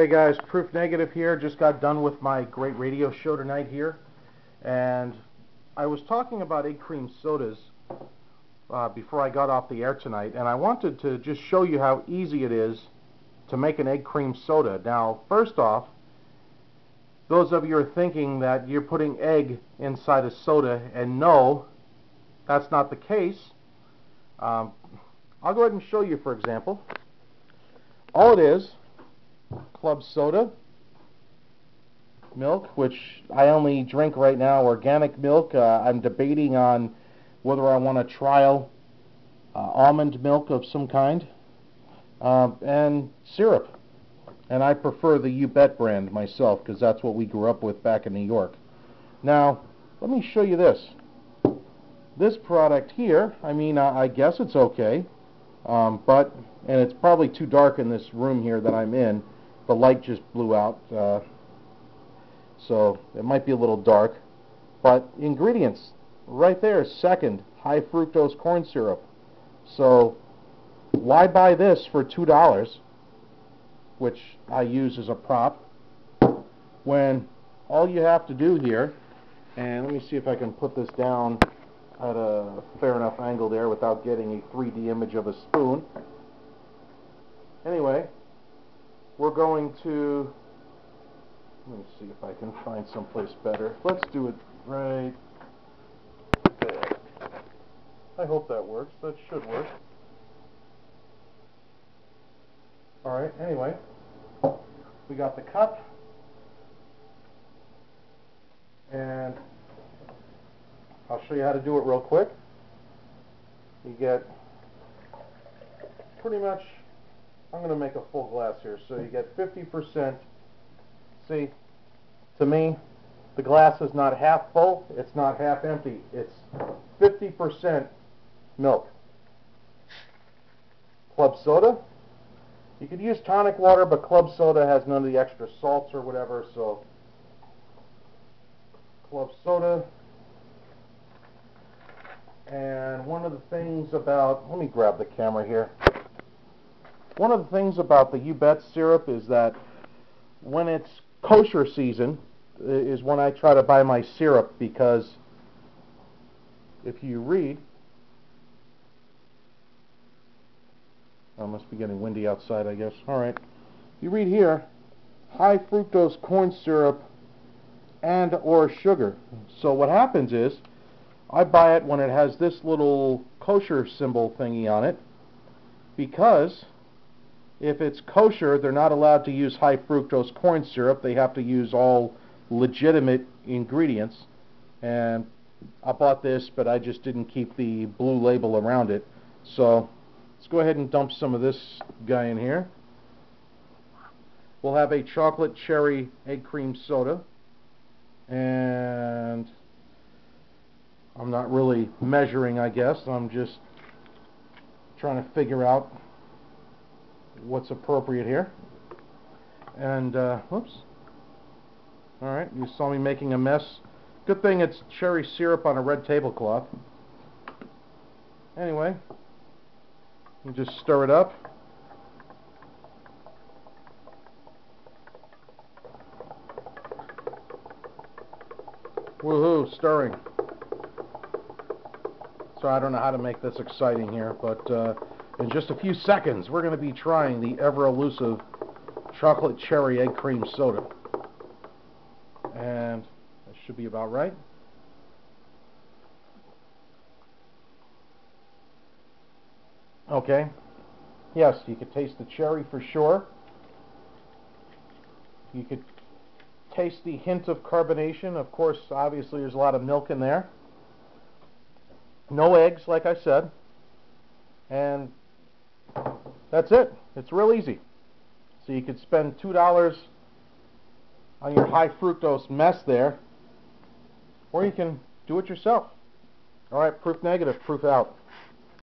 Hey guys, Proof Negative here. Just got done with my great radio show tonight here, and I was talking about egg cream sodas before I got off the air tonight, and I wanted to just show you how easy it is to make an egg cream soda. Now, first off, those of you who are thinking that you're putting egg inside a soda, and no, that's not the case. I'll go ahead and show you, for example. All it is, Club soda, milk, which I only drink right now organic milk. I'm debating on whether I want to trial almond milk of some kind, and syrup. And I prefer the U-Bet brand myself because that's what we grew up with back in New York. Now, let me show you this. This product here, I mean, I guess it's okay, and it's probably too dark in this room here that I'm in. The light just blew out, so it might be a little dark. But ingredients, right there, second, high fructose corn syrup. So why buy this for $2, which I use as a prop, when all you have to do here, and let me see if I can put this down at a fair enough angle there without getting a 3D image of a spoon. Anyway, we're going to, let me see if I can find someplace better. Let's do it right there. I hope that works. That should work. Alright, anyway, we got the cup, and I'll show you how to do it real quick. You get pretty much, I'm going to make a full glass here, so you get 50%. See, to me, the glass is not half full, it's not half empty, it's 50% milk. Club soda. You could use tonic water, but club soda has none of the extra salts or whatever, so club soda. And one of the things about, let me grab the camera here. One of the things about the U-Bet syrup is that when it's kosher season is when I try to buy my syrup, because if you read, I must be getting windy outside, I guess. All right. You read here, high fructose corn syrup and or sugar. So what happens is I buy it when it has this little kosher symbol thingy on it, because if it's kosher, they're not allowed to use high fructose corn syrup. They have to use all legitimate ingredients. And I bought this, but I just didn't keep the blue label around it. So let's go ahead and dump some of this guy in here. We'll have a chocolate cherry egg cream soda. And I'm not really measuring, I guess. I'm just trying to figure out what's appropriate here. And, whoops. Alright, you saw me making a mess. Good thing it's cherry syrup on a red tablecloth. Anyway, you just stir it up. Woohoo, stirring. So I don't know how to make this exciting here, but in just a few seconds we're going to be trying the ever-elusive chocolate cherry egg cream soda. And that should be about right. Okay. Yes, you could taste the cherry for sure. You could taste the hint of carbonation. Of course, obviously, there's a lot of milk in there. No eggs, like I said. And that's it. It's real easy. So you could spend $2 on your high fructose mess there, or you can do it yourself. All right, Proof Negative, Proof out.